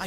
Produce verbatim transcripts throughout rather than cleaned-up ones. I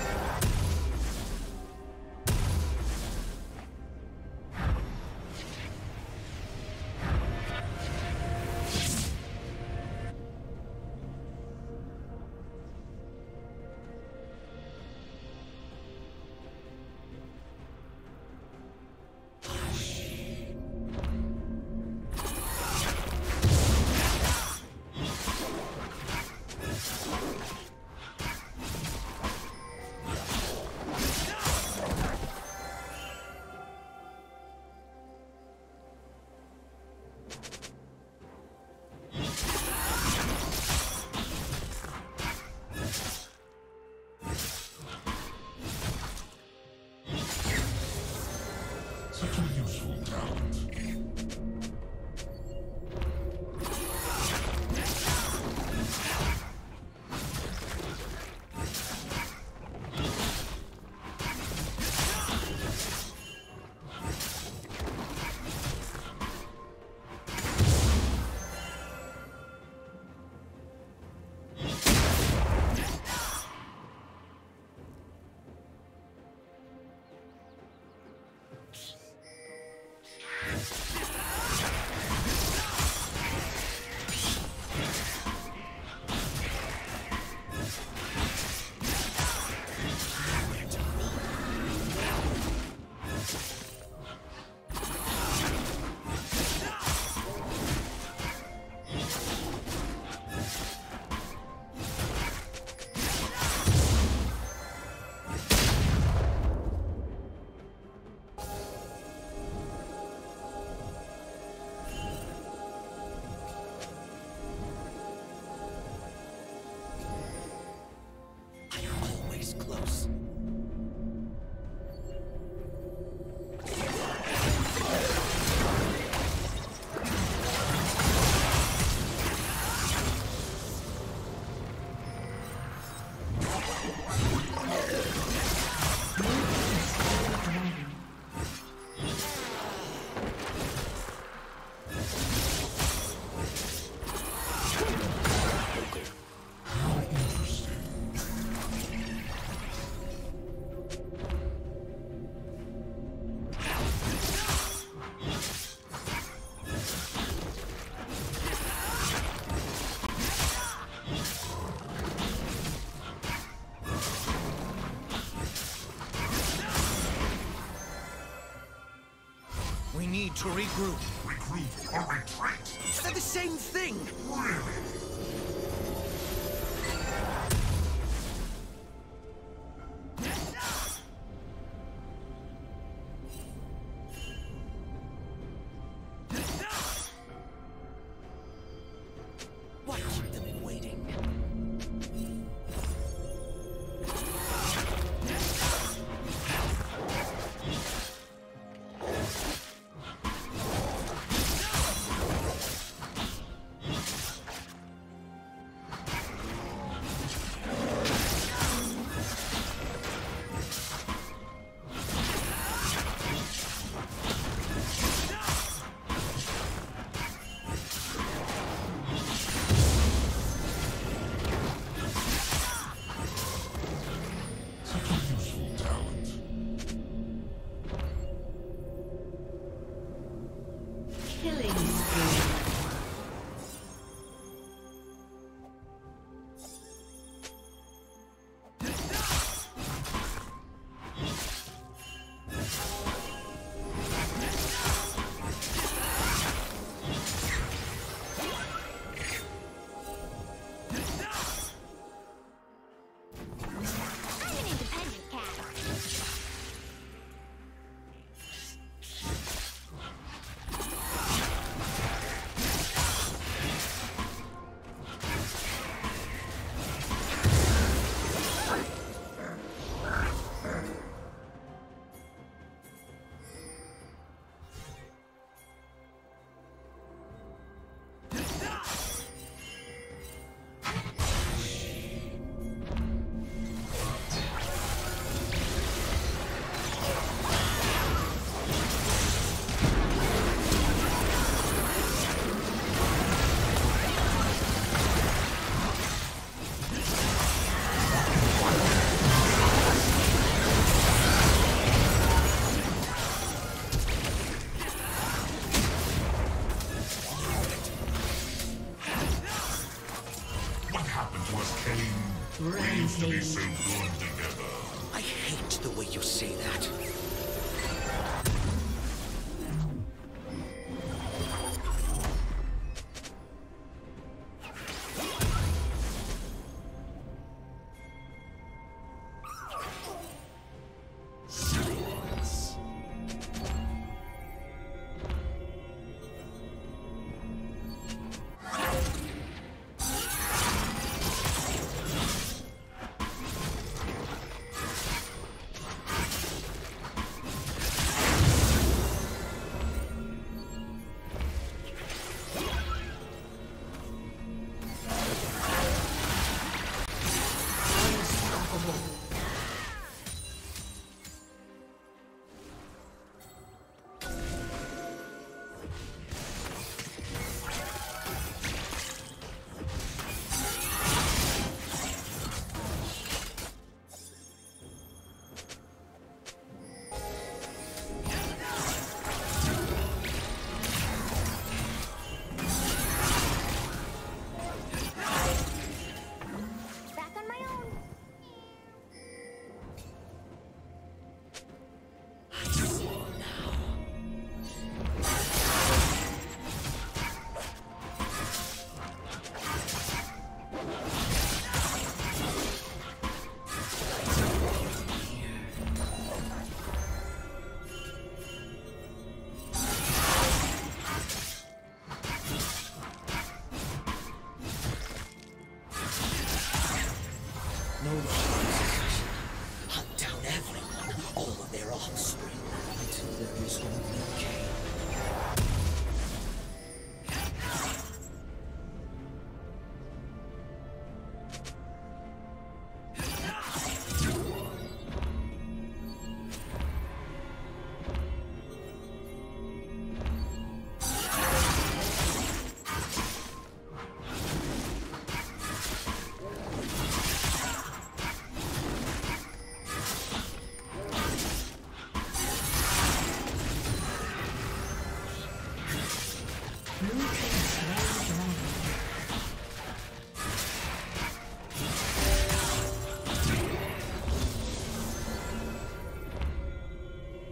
need to regroup. Regroup or retreat? They're the same thing! Really?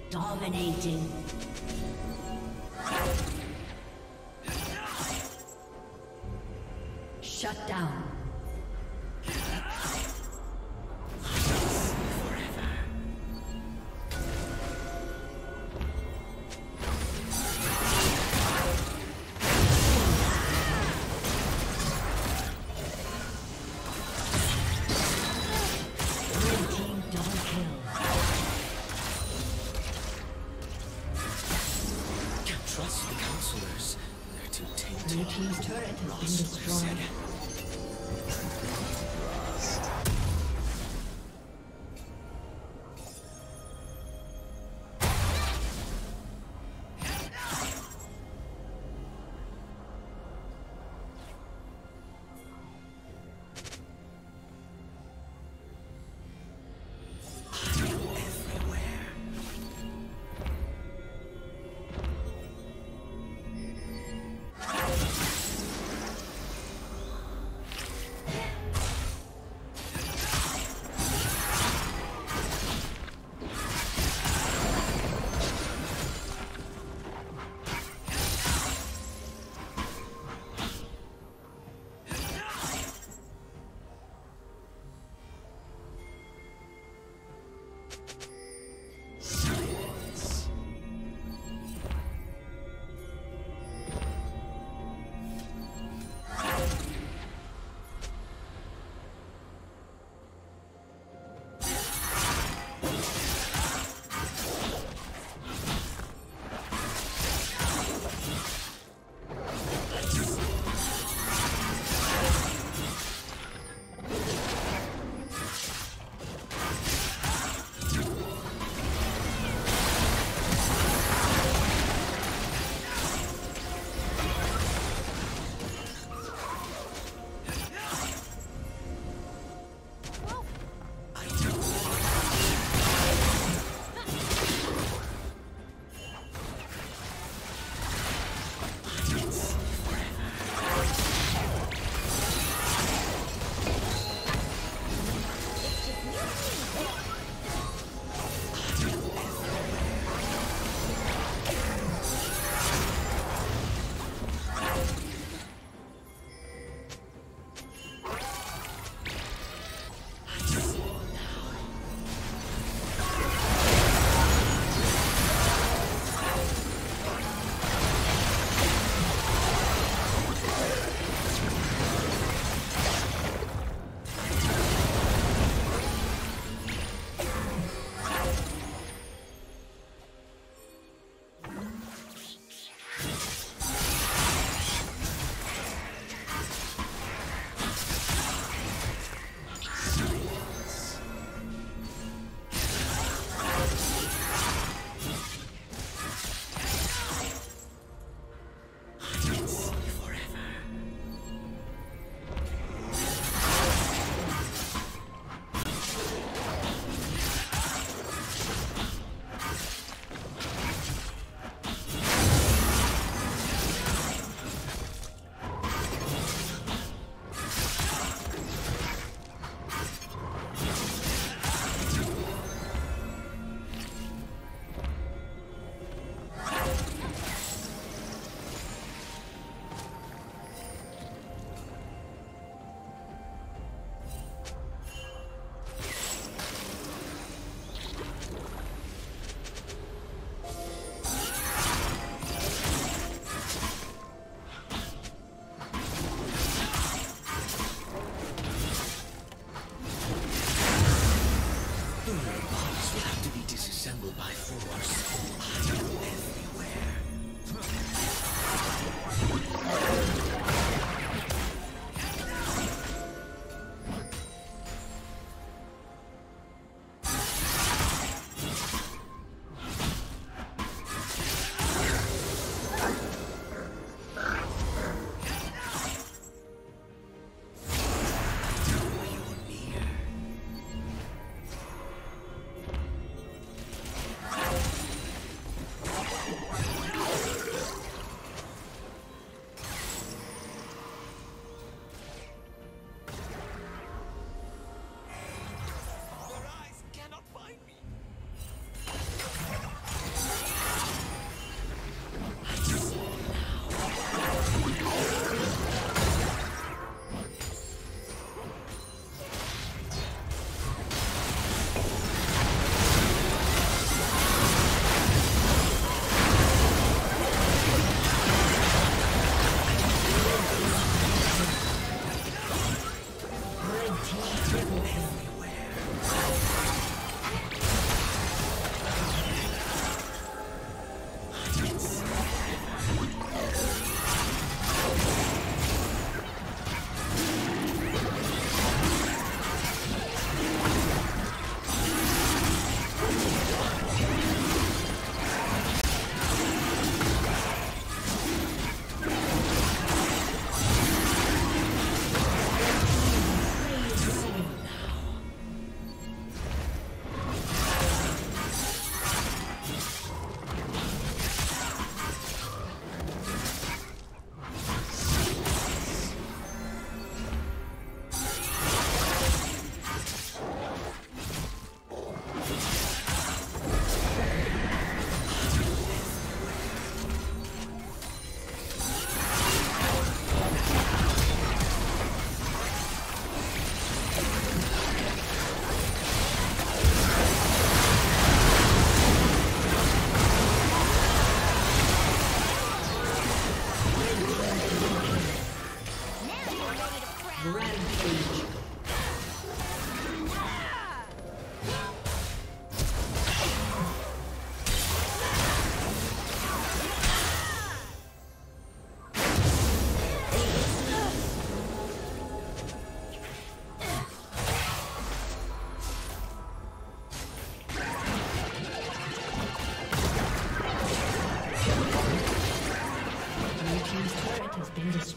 Dominating. team's turret has been destroyed.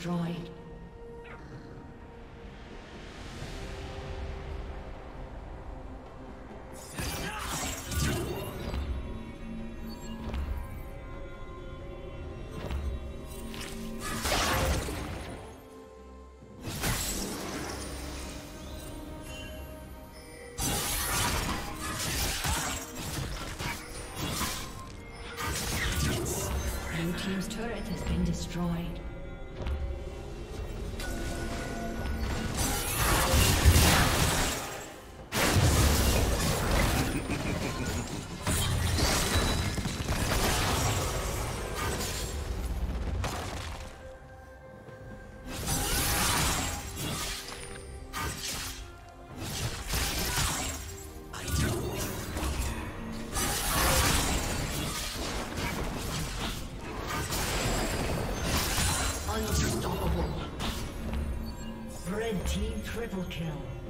destroyed. Team's turret has been destroyed. Triple kill.